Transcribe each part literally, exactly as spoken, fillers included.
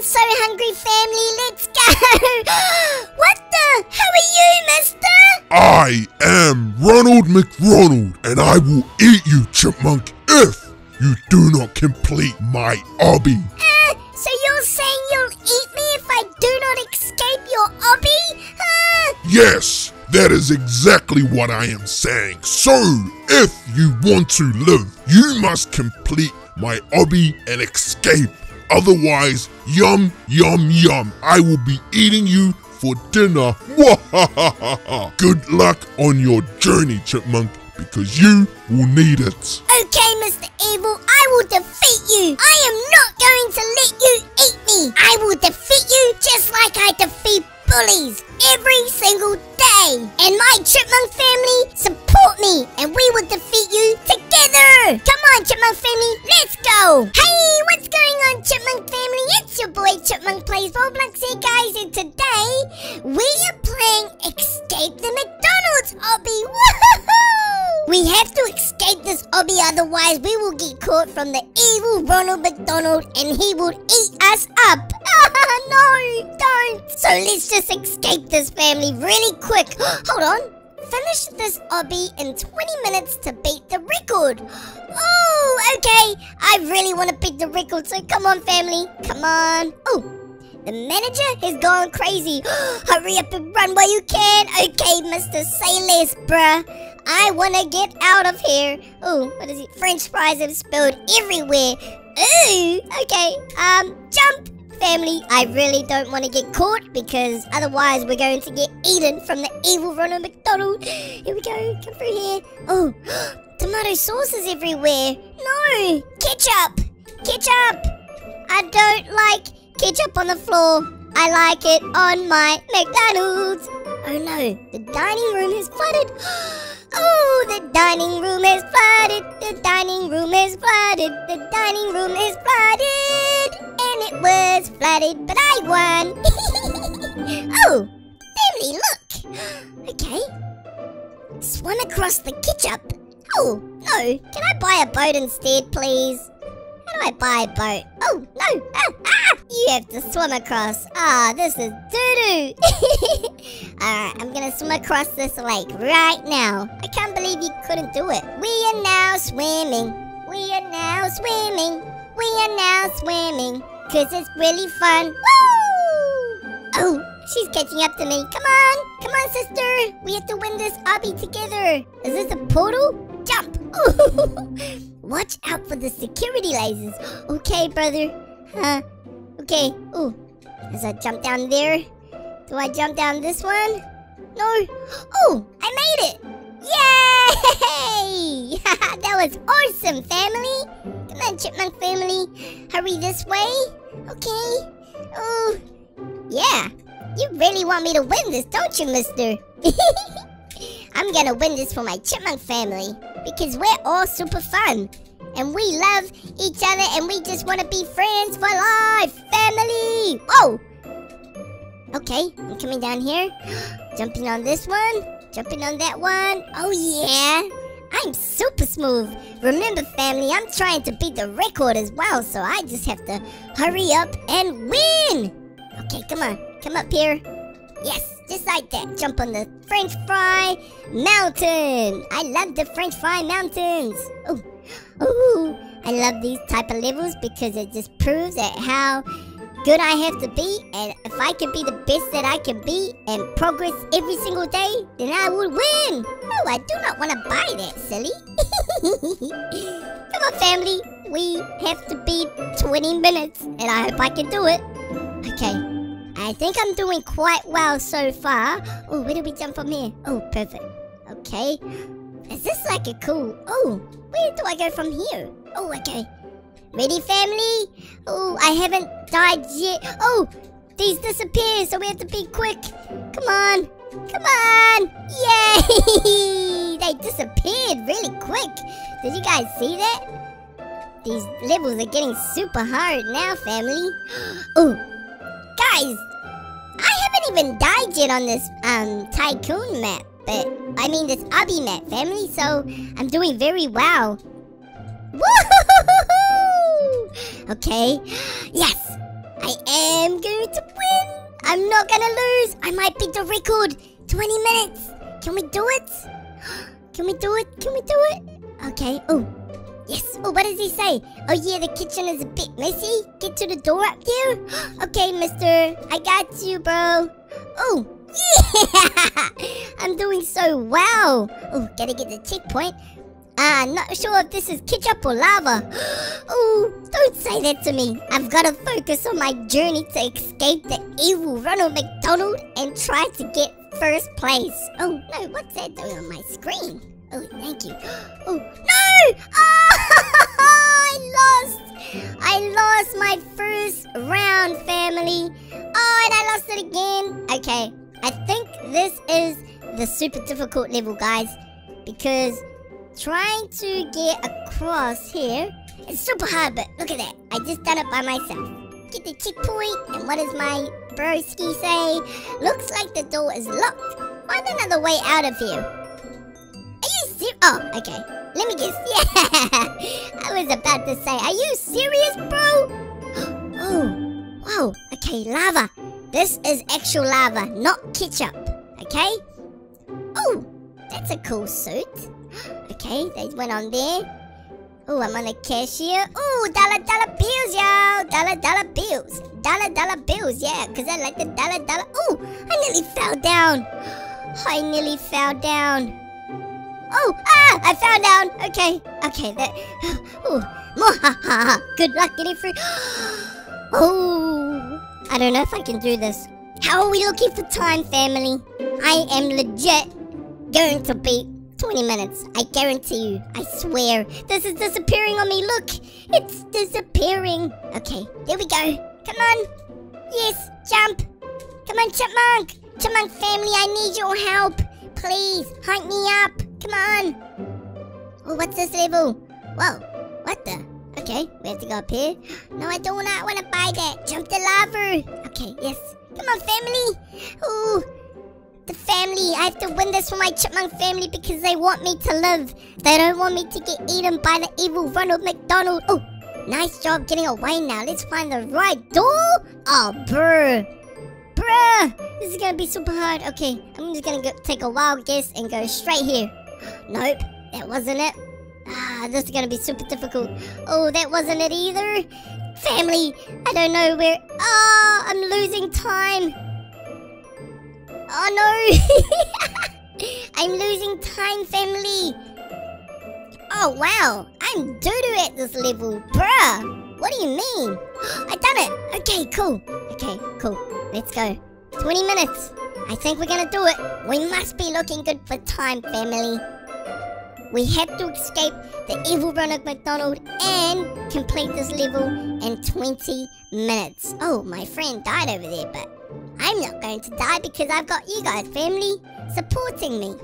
I'm so hungry, family. Let's go. What the? How are you, mister? I am Ronald McDonald, and I will eat you, Chipmunk, if you do not complete my obby. Uh, so you're saying you'll eat me if I do not escape your obby? Uh... Yes, that is exactly what I am saying. So, if you want to live, you must complete my obby and escape. Otherwise, yum, yum, yum, I will be eating you for dinner. Good luck on your journey, Chipmunk, because you will need it. Okay, Mister Evil, I will defeat you. I am not going to let you eat me. I will defeat you just like I defeat bullies every single day. And my Chipmunk family, support me, and we will defeat you together. Come on, Chipmunk family, let's go. Hey, what's going on, Chipmunk family? It's your boy Chipmunk Plays Roblox here, guys, and today we are playing Escape the McDonald's obby. Woohoo! We have to escape this obby, otherwise we will get caught from the evil Ronald McDonald and he will eat us up. No, don't. So let's just escape this family really quick. Hold on. Finish this obby in twenty minutes to beat the record. Oh, okay. I really want to beat the record, so come on, family. Come on. Oh, the manager has gone crazy. Hurry up and run while you can. Okay, mister, say less, bruh. I want to get out of here. Oh, what is it? French fries have spilled everywhere. Ooh, okay. Um, jump. Family, I really don't want to get caught because otherwise we're going to get eaten from the evil Ronald McDonald. Here we go, come through here. Oh, tomato sauce is everywhere. No, ketchup, ketchup. I don't like ketchup on the floor. I like it on my McDonald's. Oh no, the dining room is flooded. Oh, the dining room is flooded. The dining room is flooded. The dining room is flooded. And it was flooded, but I won. Oh, family, look. Okay. Swim across the ketchup. Oh, no. Can I buy a boat instead, please? How do I buy a boat? Oh, no. Ah, ah. You have to swim across. Ah, oh, this is doo-doo. Alright, I'm going to swim across this lake right now. I can't believe you couldn't do it. We are now swimming. We are now swimming. We are now swimming, cause it's really fun. Woo! Oh, she's catching up to me. Come on, come on, sister. We have to win this obby together. Is this a portal? Jump! Ooh. Watch out for the security lasers. Okay, brother. Huh? Okay. Ooh. Does I jump down there? Do I jump down this one? No. Oh, I made it! Yay! That was awesome, family. Come on, Chipmunk family. Hurry this way. Okay. Oh, yeah. You really want me to win this, don't you, mister? I'm gonna win this for my Chipmunk family because we're all super fun and we love each other and we just want to be friends for life, family. Whoa. Okay, I'm coming down here. Jumping on this one. Jumping on that one. Oh, yeah. I'm super smooth. Remember, family, I'm trying to beat the record as well, so I just have to hurry up and win. Okay, come on. Come up here. Yes, just like that. Jump on the French fry mountain. I love the French fry mountains. Oh, oh, I love these type of levels because it just proves that how good I have to be, and if I can be the best that I can be and progress every single day, then I will win. No, I do not want to buy that, silly. Come on, family. We have to beat twenty minutes, and I hope I can do it. Okay. I think I'm doing quite well so far. Oh, where do we jump from here? Oh, perfect. Okay. Is this like a cool... Oh, where do I go from here? Oh, okay. Ready, family? Oh, I haven't died yet. Oh, these disappear, so we have to be quick. Come on. Come on. Yay! They disappeared really quick. Did you guys see that? These levels are getting super hard now, family. Oh, guys. I haven't even died yet on this um tycoon map. But, I mean this obby map, family. So, I'm doing very well. Woohoo! Okay, yes, I am going to win. I'm not going to lose. I might beat the record. twenty minutes. Can we do it? Can we do it? Can we do it? Okay. Oh, yes. Oh, what does he say? Oh, yeah, the kitchen is a bit messy. Get to the door up there. Okay, mister. I got you, bro. Oh, yeah. I'm doing so well. Oh, gotta get the checkpoint. Ah, uh, not sure if this is ketchup or lava. Oh, don't say that to me. I've got to focus on my journey to escape the evil Ronald McDonald and try to get first place. Oh, no, what's that doing on my screen? Oh, thank you. Oh, no! Oh, I lost. I lost my first round, family. Oh, and I lost it again. Okay, I think this is the super difficult level, guys, because trying to get across here is super hard, but look at that. I just done it by myself. Get the checkpoint, and what does my broski say? Looks like the door is locked. Find another way out of here. Are you serious? Oh, okay. Let me guess. Yeah. I was about to say, are you serious, bro? Oh, wow. Okay, lava. This is actual lava, not ketchup. Okay? Oh, that's a cool suit. Okay, they went on there. Oh, I'm on a cashier. Oh, dollar dollar bills, y'all. Dollar dollar bills. Dollar dollar bills, yeah, because I like the dollar dollar. Oh, I nearly fell down. I nearly fell down. Oh, ah, I fell down. Okay, okay, that. Oh, mohaha. Good luck getting free. Oh, I don't know if I can do this. How are we looking for time, family? I am legit going to beat twenty minutes. I guarantee you. I swear. This is disappearing on me. Look. It's disappearing. Okay. There we go. Come on. Yes. Jump. Come on, Chipmunk. Chipmunk family, I need your help. Please. Hike me up. Come on. Oh, what's this level? Whoa. What the? Okay. We have to go up here. No, I do not want to buy that. Jump the lava. Okay. Yes. Come on, family. Ooh. The family, I have to win this for my chipmunk family because they want me to live. They don't want me to get eaten by the evil Ronald McDonald. Oh, nice job getting away now. Let's find the right door. Oh, bruh. Bruh. This is going to be super hard. Okay, I'm just going to take a wild guess and go straight here. Nope, that wasn't it. Ah, this is going to be super difficult. Oh, that wasn't it either. Family, I don't know where. Oh, I'm losing time. Oh no! I'm losing time, family! Oh wow! I'm doo-doo at this level, bruh! What do you mean? I done it! Okay, cool. Okay, cool. Let's go. twenty minutes. I think we're gonna do it. We must be looking good for time, family. We have to escape the evil Ronald McDonald and complete this level in twenty minutes. Oh, my friend died over there, but I'm not going to die because I've got you guys, family, supporting me.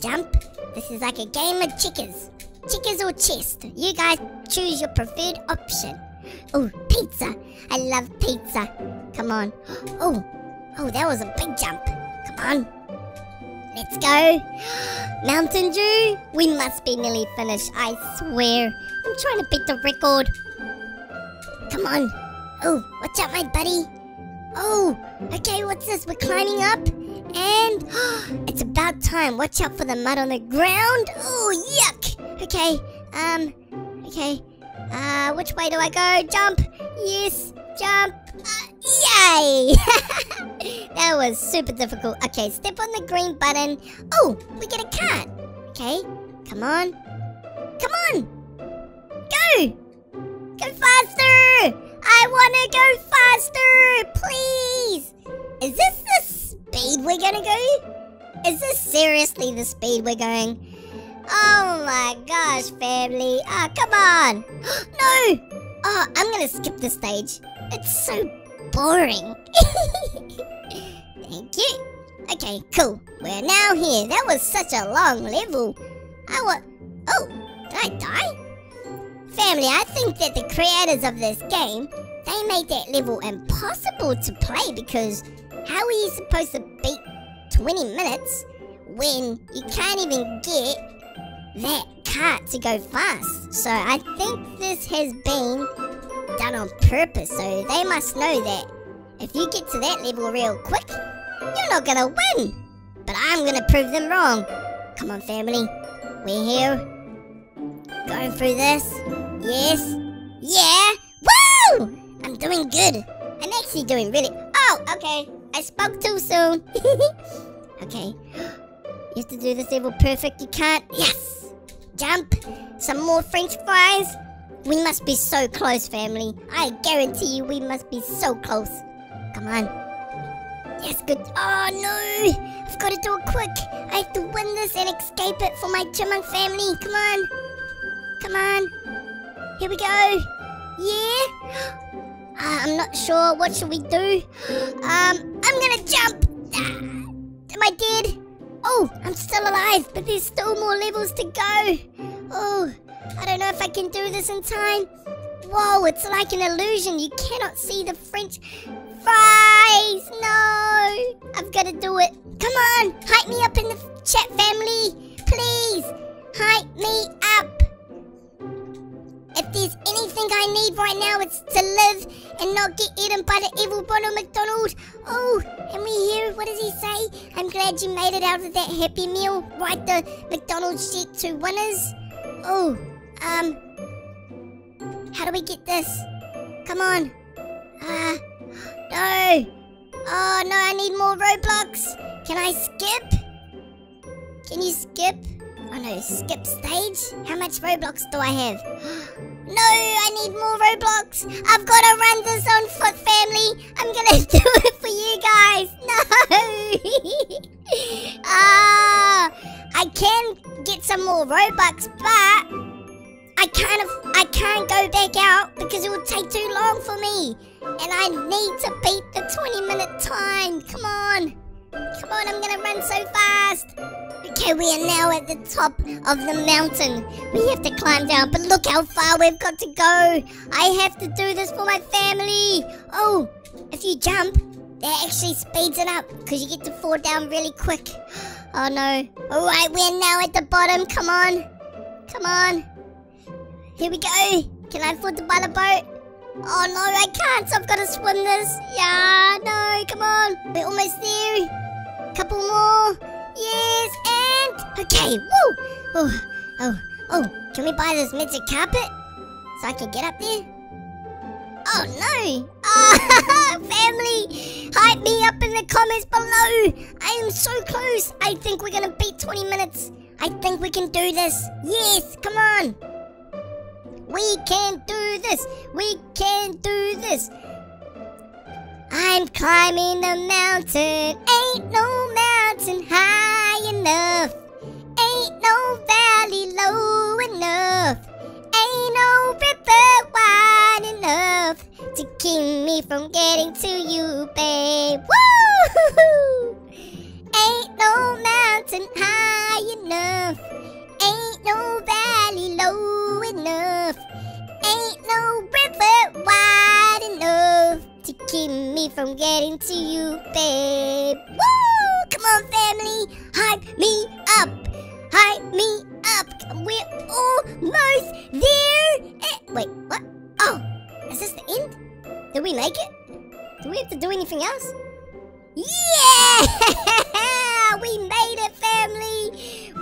Jump. This is like a game of checkers. Checkers or chess. You guys choose your preferred option. Oh, pizza. I love pizza. Come on. Oh, oh, that was a big jump. Come on. Let's go. Mountain Dew. We must be nearly finished, I swear. I'm trying to beat the record. Come on. Oh, watch out, my buddy. Oh, okay, what's this? We're climbing up, and oh, it's about time. Watch out for the mud on the ground. Oh, yuck. Okay, um, okay. Uh, which way do I go? Jump. Yes, jump. Uh, yay. That was super difficult. Okay, step on the green button. Oh, we get a card. Okay, come on. Come on. Go. Go faster. I want to go faster, please. Is this the speed we're going to go? Is this seriously the speed we're going? Oh my gosh, family. Oh, come on. No. Oh, I'm going to skip this stage. It's so boring. Thank you. Okay, cool. We're now here. That was such a long level. I want... Oh, did I die? Family, I think that the creators of this game, they made that level impossible to play because how are you supposed to beat twenty minutes when you can't even get that cart to go fast? So I think this has been done on purpose, so they must know that If you get to that level real quick, you're not gonna win. But I'm gonna prove them wrong. Come on, family. We're here. Going through this. Yes. Yeah. Woo! I'm doing good. I'm actually doing really... Oh, okay. I spoke too soon. Okay. You have to do this level perfect. You can't... Yes! Jump. Some more French fries. We must be so close, family. I guarantee you we must be so close. Come on. Yes, good. Oh, no. I've got to do it quick. I have to win this and escape it for my Chipmunk family. Come on. Come on. Here we go. Yeah. Uh, I'm not sure. What should we do? Um, I'm gonna jump. Ah, am I dead? Oh, I'm still alive, but there's still more levels to go. Oh, I don't know if I can do this in time. Whoa, it's like an illusion. You cannot see the French fries. No, I've got to do it. Come on, hype me up in the chat, family. Please, hype me up. If there's anything I need right now, it's to live and not get eaten by the evil Ronald McDonald. Oh, and we hear, what does he say? I'm glad you made it out of that happy meal. Write the McDonald's check to winners. Oh, um, how do we get this? Come on. Ah, uh, no. Oh, no, I need more Roblox. Can I skip? Can you skip? Oh no, skip stage? How much Roblox do I have? No, I need more Roblox. I've got to run this on foot, family. I'm going to do it for you guys. No. Ah, uh, I can get some more Robux, but I can't, I can't go back out because it will take too long for me. And I need to beat the twenty minute time. Come on. Come on, I'm going to run so fast. Okay, we are now at the top of the mountain. We have to climb down, but look how far we've got to go. I have to do this for my family. Oh, if you jump, that actually speeds it up because you get to fall down really quick. Oh, no. All right, we are now at the bottom. Come on. Come on. Here we go. Can I afford to buy the boat? Oh, no, I can't. So I've got to swim this. Yeah, no, come on. We're almost there. Couple more. Yes, and... Okay, woo! Oh, oh, oh. Can we buy this magic carpet? So I can get up there? Oh, no. Oh, family, hype me up in the comments below. I am so close. I think we're going to beat twenty minutes. I think we can do this. Yes, come on. We can do this. We can do this. I'm climbing the mountain. Ain't no mountain high enough. Ain't no valley low enough. Ain't no river wide enough to keep me from getting to you, babe. Woo! Ain't no mountain high enough. Ain't no valley low enough. Ain't no river wide enough to keep me from getting to you, babe. Woo! Come on, family. Hype me up. Hype me up. We're almost there. Eh, wait, what? Oh, is this the end? Did we make it? Do we have to do anything else? Yeah! We made it, family.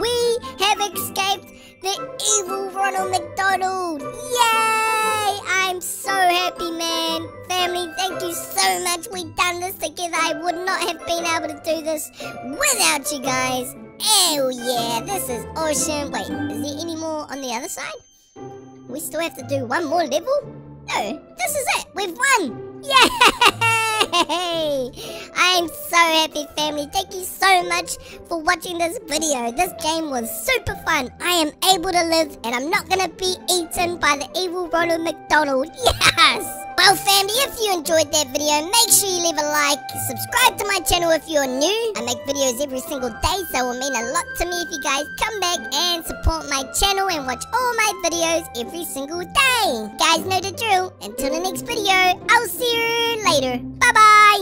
We have escaped the evil Ronald McDonald. Yay! I'm so happy, man. Family, thank you so much. We've done this together. I would not have been able to do this without you guys. Oh yeah, this is awesome. Wait, is there any more on the other side? We still have to do one more level? No, this is it. We've won. Yay! I'm so happy, family. Thank you so much for watching this video. This game was super fun. I am able to live and I'm not going to be eaten by the evil Ronald McDonald. Yes! Well, family, if you enjoyed that video, make sure you leave a like. Subscribe to my channel if you're new. I make videos every single day, so it will mean a lot to me if you guys come back and support my channel and watch all my videos every single day. You guys know the drill. Until the next video, I'll see you later. Bye-bye.